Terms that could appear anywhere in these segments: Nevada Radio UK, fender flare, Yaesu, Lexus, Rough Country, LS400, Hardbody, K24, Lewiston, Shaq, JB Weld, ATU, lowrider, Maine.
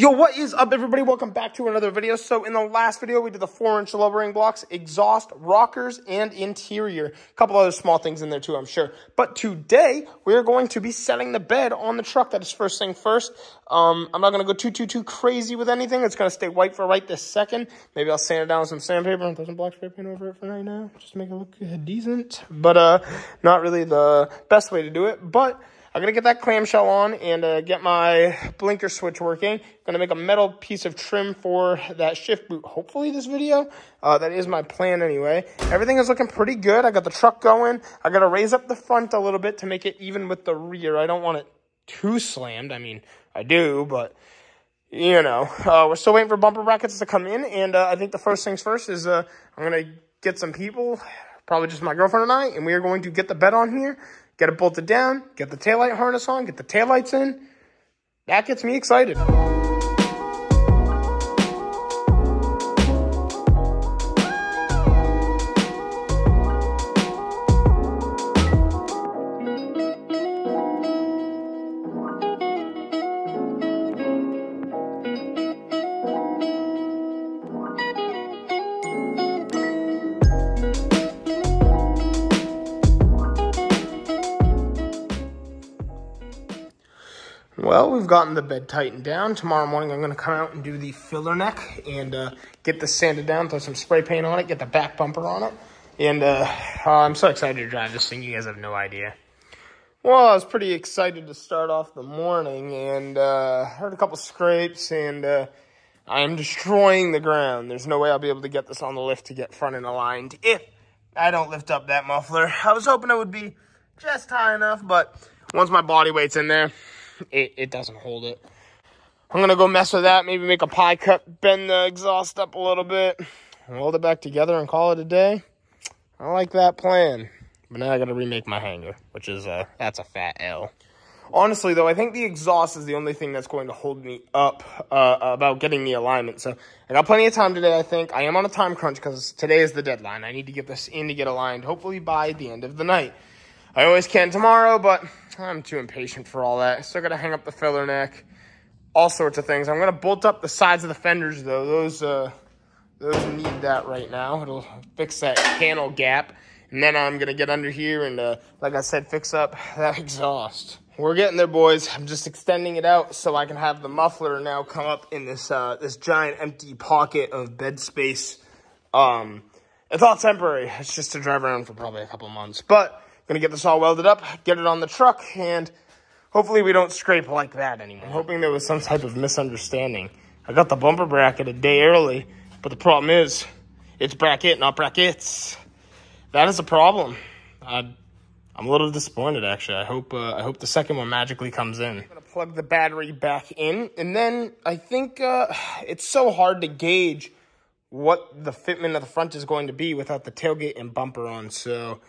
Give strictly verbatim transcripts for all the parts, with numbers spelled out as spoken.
Yo, what is up, everybody? Welcome back to another video. So in the last video, we did the four inch lowering blocks, exhaust, rockers, and interior. A couple other small things in there too, I'm sure. But today, we're going to be setting the bed on the truck. That is first thing first. Um, I'm not going to go too, too, too crazy with anything. It's going to stay white for right this second. Maybe I'll sand it down with some sandpaper and throw some black spray paint over it for right now, just to make it look decent. But uh, not really the best way to do it. But I'm going to get that clamshell on and uh, get my blinker switch working. I'm going to make a metal piece of trim for that shift boot, hopefully this video. Uh, that is my plan anyway. Everything is looking pretty good. I got the truck going. I got to raise up the front a little bit to make it even with the rear. I don't want it too slammed. I mean, I do, but you know. Uh, we're still waiting for bumper brackets to come in. And uh, I think the first things first is uh, I'm going to get some people, probably just my girlfriend and I, and we are going to get the bed on here. Get it bolted down, get the taillight harness on, get the taillights in. That gets me excited. Well, we've gotten the bed tightened down. Tomorrow morning, I'm going to come out and do the filler neck and uh, get this sanded down, throw some spray paint on it, get the back bumper on it. And uh, I'm so excited to drive this thing. You guys have no idea. Well, I was pretty excited to start off the morning and uh, heard a couple scrapes, and uh, I'm destroying the ground. There's no way I'll be able to get this on the lift to get front end aligned if I don't lift up that muffler. I was hoping it would be just high enough, but once my body weight's in there, It, it doesn't hold it. I'm going to go mess with that, maybe make a pie cut, bend the exhaust up a little bit, and weld it back together and call it a day. I like that plan. But now I got to remake my hanger, which is a, that's a fat L. Honestly, though, I think the exhaust is the only thing that's going to hold me up uh, about getting the alignment. So I got plenty of time today, I think. I am on a time crunch because today is the deadline. I need to get this in to get aligned, hopefully by the end of the night. I always can tomorrow, but I'm too impatient for all that. Still got to hang up the filler neck, all sorts of things. I'm going to bolt up the sides of the fenders, though. Those uh, those need that right now. It'll fix that panel gap. And then I'm going to get under here and, uh, like I said, fix up that exhaust. We're getting there, boys. I'm just extending it out so I can have the muffler now come up in this, uh, this giant empty pocket of bed space. Um, it's all temporary. It's just to drive around for probably a couple months. But gonna get this all welded up, get it on the truck, and hopefully we don't scrape like that anymore. I'm hoping there was some type of misunderstanding. I got the bumper bracket a day early, but the problem is, it's bracket, not brackets. That is a problem. I, I'm a little disappointed, actually. I hope uh, I hope the second one magically comes in. I'm gonna plug the battery back in, and then I think uh, it's so hard to gauge what the fitment of the front is going to be without the tailgate and bumper on, so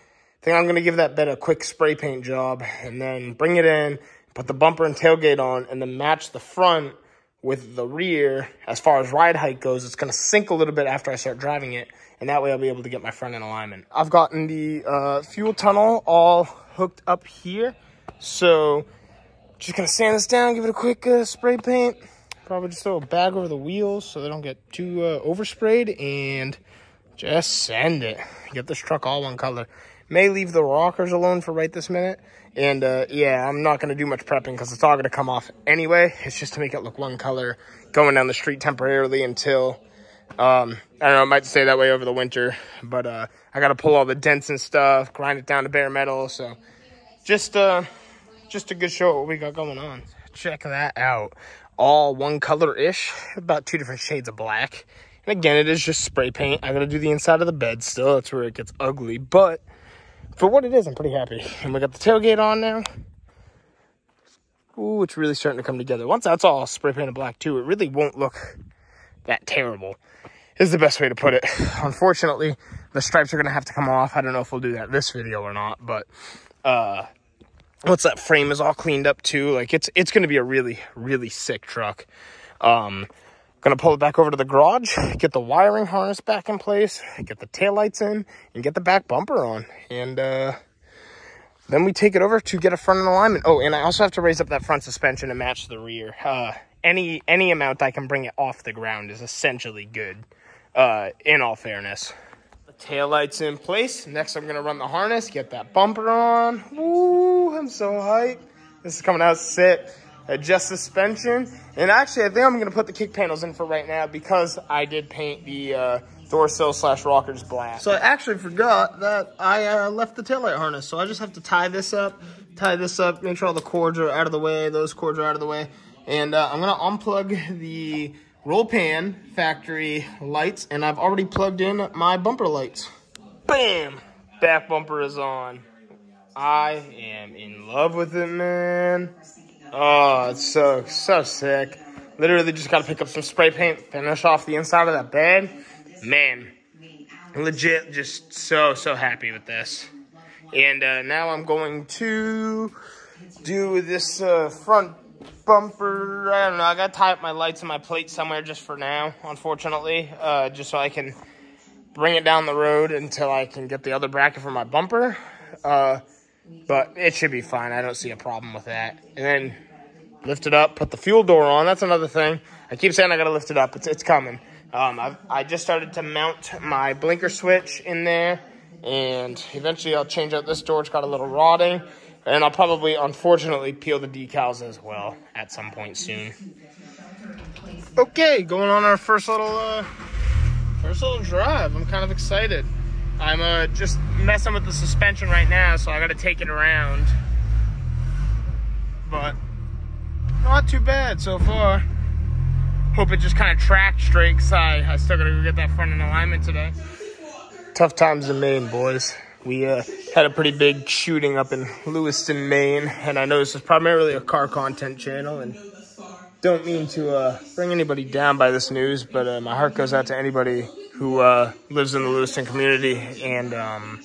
I think I'm going to give that bed a quick spray paint job and then bring it in, put the bumper and tailgate on, and then match the front with the rear. As far as ride height goes, it's going to sink a little bit after I start driving it, and that way I'll be able to get my front end alignment. I've gotten the uh, fuel tunnel all hooked up here, so just going to sand this down, give it a quick uh, spray paint. Probably just throw a bag over the wheels so they don't get too uh, oversprayed, and just sand it. Get this truck all one color. May leave the rockers alone for right this minute. And, uh, yeah, I'm not going to do much prepping because it's all going to come off anyway. It's just to make it look one color going down the street temporarily until, um, I don't know, it might stay that way over the winter. But uh, I got to pull all the dents and stuff, grind it down to bare metal. So just, uh, just a good show of what we got going on. Check that out. All one color-ish, about two different shades of black. And, again, it is just spray paint. I got to do the inside of the bed still. That's where it gets ugly. But for what it is, I'm pretty happy. And we got the tailgate on now. Ooh, it's really starting to come together. Once that's all spray painted black, too, it really won't look that terrible, is the best way to put it. Unfortunately, the stripes are going to have to come off. I don't know if we'll do that this video or not, but uh, once that frame is all cleaned up, too, like, it's it's going to be a really, really sick truck. Um, going to pull it back over to the garage, get the wiring harness back in place, get the taillights in, and get the back bumper on. And uh, then we take it over to get a front end alignment. Oh, and I also have to raise up that front suspension to match the rear. Uh, any any amount I can bring it off the ground is essentially good, uh, in all fairness. The taillight's in place. Next, I'm going to run the harness, get that bumper on. Woo, I'm so hyped. This is coming out sit, adjust suspension. And actually, I think I'm going to put the kick panels in for right now because I did paint the uh, door sill slash rockers black. So I actually forgot that I uh, left the taillight harness. So I just have to tie this up, tie this up, make sure all the cords are out of the way, those cords are out of the way. And uh, I'm going to unplug the roll pan factory lights, and I've already plugged in my bumper lights. Bam! Back bumper is on. I am in love with it, man. Oh, it's so, so sick. Literally just got to pick up some spray paint, finish off the inside of that bed. Man, legit just so, so happy with this. And uh, now I'm going to do this uh, front bumper. I don't know, I gotta tie up my lights and my plate somewhere just for now, unfortunately, uh just so I can bring it down the road until I can get the other bracket for my bumper, uh but it should be fine. I don't see a problem with that. And then lift it up, put the fuel door on. That's another thing I keep saying, I gotta lift it up. It's, it's coming. um I've, I just started to mount my blinker switch in there, and eventually I'll change out this door. It's got a little rotting. And I'll probably, unfortunately, peel the decals as well at some point soon. Okay, going on our first little, uh, first little drive. I'm kind of excited. I'm uh, just messing with the suspension right now, so I got to take it around. But not too bad so far. Hope it just kind of tracked straight, because I, I still got to go get that front end alignment today. Tough times in Maine, boys. We uh, had a pretty big shooting up in Lewiston, Maine, and I know this is primarily a car content channel, and don't mean to uh, bring anybody down by this news, but uh, my heart goes out to anybody who uh, lives in the Lewiston community, and um,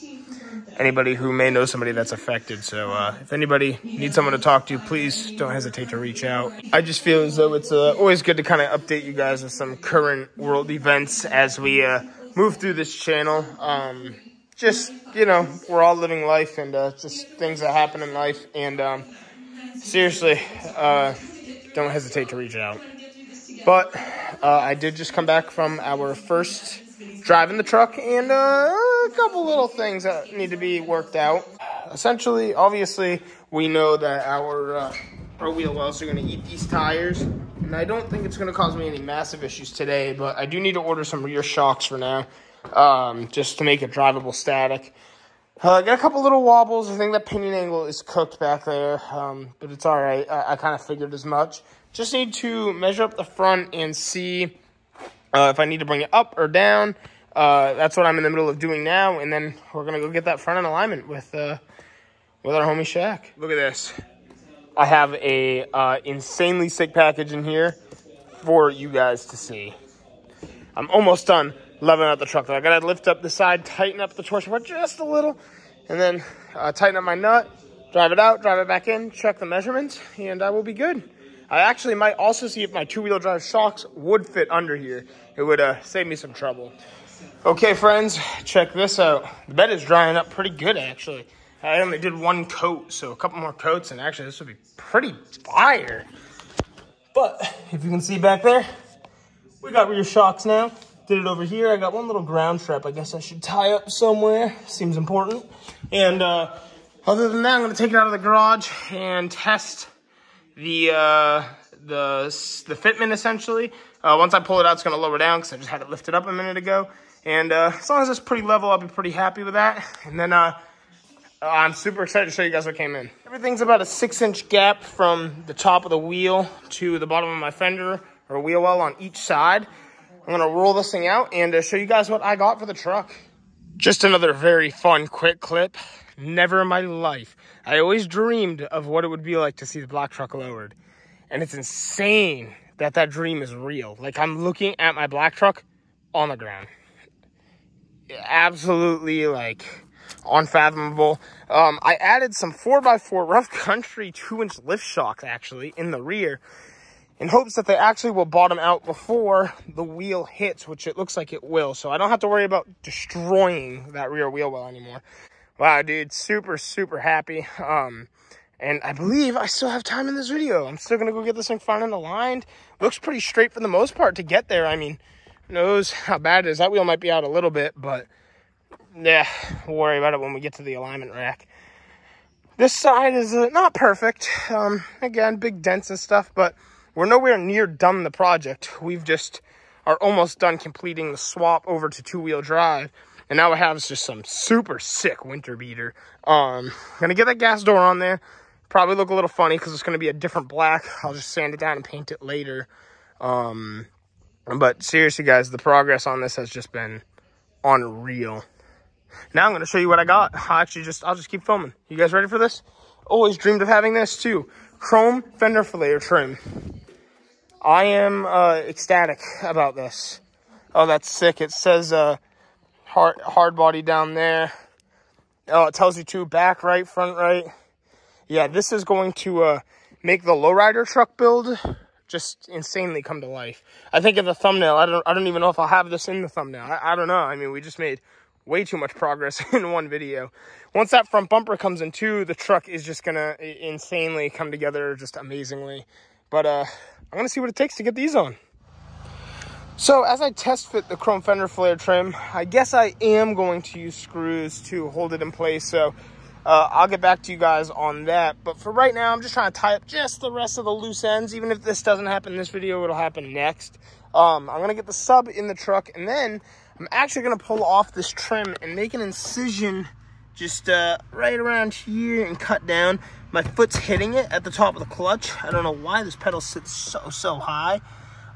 anybody who may know somebody that's affected. So uh, if anybody needs someone to talk to, please don't hesitate to reach out. I just feel as though it's uh, always good to kind of update you guys with some current world events as we uh, move through this channel. Um, Just, you know, we're all living life, and uh, just things that happen in life. And um, seriously, uh, don't hesitate to reach out. But uh, I did just come back from our first drive in the truck, and uh, a couple little things that need to be worked out. Essentially, obviously, we know that our, uh, our wheel wells are going to eat these tires. And I don't think it's going to cause me any massive issues today, but I do need to order some rear shocks for now. Um, just to make it drivable static. I uh, got a couple little wobbles. I think that pinion angle is cooked back there, um, but it's all right. I, I kind of figured as much. Just need to measure up the front and see uh, if I need to bring it up or down. Uh, that's what I'm in the middle of doing now, and then we're going to go get that front end alignment with, uh, with our homie Shaq. Look at this. I have a uh, insanely sick package in here for you guys to see. I'm almost done. Leveling out the truck though. I gotta lift up the side, tighten up the torsion part just a little, and then uh, tighten up my nut, drive it out, drive it back in, check the measurements, and I will be good. I actually might also see if my two-wheel drive shocks would fit under here. It would uh, save me some trouble. Okay, friends, check this out. The bed is drying up pretty good, actually. I only did one coat, so a couple more coats, and actually this would be pretty fire. But if you can see back there, we got rear shocks now. Did it over here. I got one little ground strap I guess I should tie up somewhere. Seems important. And uh, other than that, I'm going to take it out of the garage and test the uh, the, the fitment, essentially. Uh, once I pull it out, it's going to lower down because I just had it lifted up a minute ago. And uh, as long as it's pretty level, I'll be pretty happy with that. And then uh, I'm super excited to show you guys what came in. Everything's about a six-inch gap from the top of the wheel to the bottom of my fender or wheel well on each side. I'm going to roll this thing out and uh, show you guys what I got for the truck. Just another very fun quick clip. Never in my life. I always dreamed of what it would be like to see the black truck lowered. And it's insane that that dream is real. Like, I'm looking at my black truck on the ground. Absolutely, like, unfathomable. Um, I added some four by four Rough Country two-inch lift shocks, actually, in the rear, in hopes that they actually will bottom out before the wheel hits, which it looks like it will. So I don't have to worry about destroying that rear wheel well anymore. Wow, dude, super, super happy. Um, And I believe I still have time in this video. I'm still going to go get this thing front end aligned. Looks pretty straight for the most part to get there. I mean, who knows how bad it is. That wheel might be out a little bit, but yeah, we'll worry about it when we get to the alignment rack. This side is uh, not perfect. Um, again, big dents and stuff, but we're nowhere near done the project. We've just are almost done completing the swap over to two-wheel drive. And now it has just some super sick winter beater. Um, going to get that gas door on there. Probably look a little funny because it's going to be a different black. I'll just sand it down and paint it later. Um, but seriously, guys, the progress on this has just been unreal. Now I'm going to show you what I got. I'll actually just, I'll just keep filming. You guys ready for this? Always dreamed of having this too. Chrome fender fillet trim. I am uh, ecstatic about this. Oh, that's sick. It says uh, hard, hard body down there. Oh, it tells you too, back right, front right. Yeah, this is going to uh, make the lowrider truck build just insanely come to life. I think of the thumbnail. I don't. I don't even know if I'll have this in the thumbnail. I, I don't know. I mean, we just made way too much progress in one video. Once that front bumper comes in too, the truck is just gonna insanely come together, just amazingly. But uh, I'm gonna see what it takes to get these on. So as I test fit the chrome fender flare trim, I guess I am going to use screws to hold it in place. So. Uh, I'll get back to you guys on that. But for right now, I'm just trying to tie up just the rest of the loose ends. Even if this doesn't happen in this video, it'll happen next. Um, I'm going to get the sub in the truck. And then I'm actually going to pull off this trim and make an incision just uh, right around here and cut down. My foot's hitting it at the top of the clutch. I don't know why this pedal sits so, so high.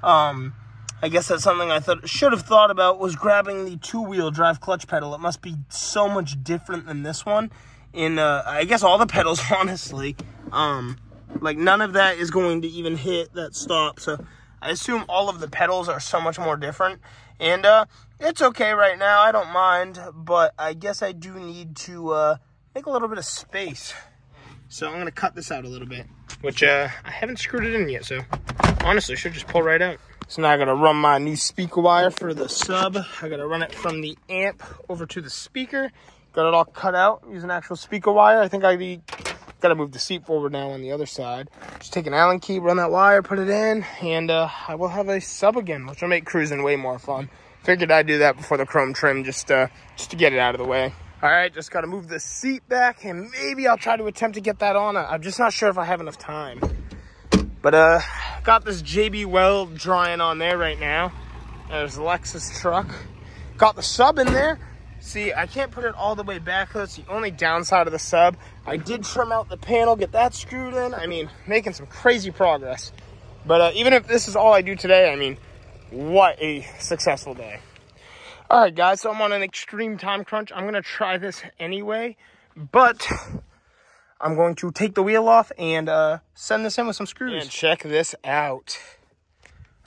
Um, I guess that's something I thought should have thought about was grabbing the two-wheel drive clutch pedal. It must be so much different than this one. In, uh, I guess all the pedals, honestly, um, like none of that is going to even hit that stop. So I assume all of the pedals are so much more different, and, uh, it's okay right now. I don't mind, but I guess I do need to, uh, make a little bit of space. So I'm going to cut this out a little bit, which, uh, I haven't screwed it in yet. So honestly, should just pull right out. So now I got to run my new speaker wire for the sub. I got to run it from the amp over to the speaker. Got it all cut out using actual speaker wire. I think I got to move the seat forward now on the other side. Just take an Allen key, run that wire, put it in, and uh, I will have a sub again, which will make cruising way more fun. Figured I'd do that before the chrome trim just, uh, just to get it out of the way. All right, just got to move the seat back, and maybe I'll try to attempt to get that on. I'm just not sure if I have enough time. But uh, got this J B Weld drying on there right now. There's the Lexus truck. Got the sub in there. See, I can't put it all the way back. That's the only downside of the sub. I did trim out the panel, get that screwed in. I mean, making some crazy progress. But uh, even if this is all I do today, I mean, what a successful day. All right, guys, so I'm on an extreme time crunch. I'm going to try this anyway, but I'm going to take the wheel off and uh, send this in with some screws. And check this out.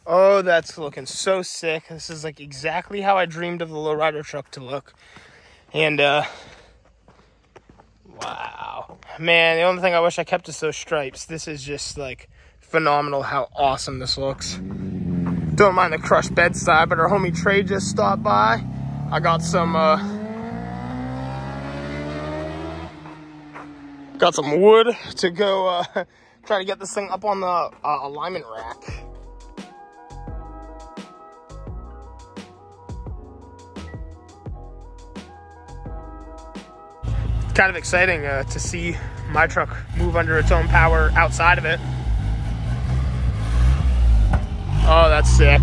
Oh, that's looking so sick. This is like exactly how I dreamed of the lowrider truck to look. And, uh, wow. Man, the only thing I wish I kept is those stripes. This is just like phenomenal how awesome this looks. Don't mind the crushed bedside, but our homie Trey just stopped by. I got some, uh, got some wood to go, uh, try to get this thing up on the uh, alignment rack. Kind of exciting uh, to see my truck move under its own power outside of it. Oh, that's sick.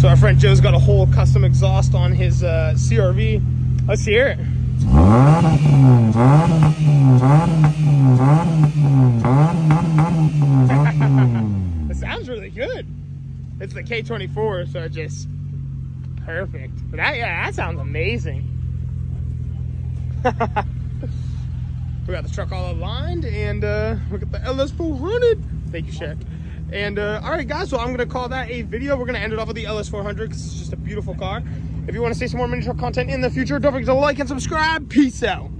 So our friend Joe's got a whole custom exhaust on his uh, C R V. Let's hear it. It sounds really good. It's the K twenty-four, so it's just perfect. But that, yeah, that sounds amazing. We got the truck all aligned, and uh, we got the L S four hundred. Thank you, Shaq. And uh, all right, guys, so I'm going to call that a video. We're going to end it off with the L S four hundred because it's just a beautiful car. If you want to see some more mini truck content in the future, don't forget to like and subscribe. Peace out.